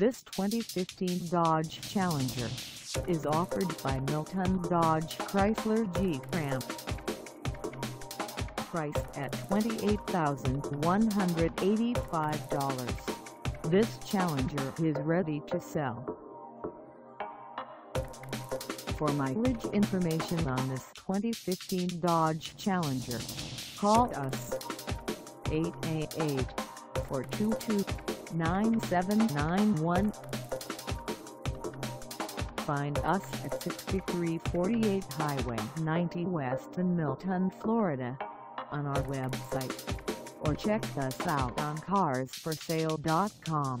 This 2015 Dodge Challenger is offered by Milton Dodge Chrysler Jeep Ram. Priced at $28,185, this Challenger is ready to sell. For mileage information on this 2015 Dodge Challenger, call us 888-422-9791. Find us at 6348 Highway 90 West in Milton, Florida, on our website, or check us out on Carsforsale.com.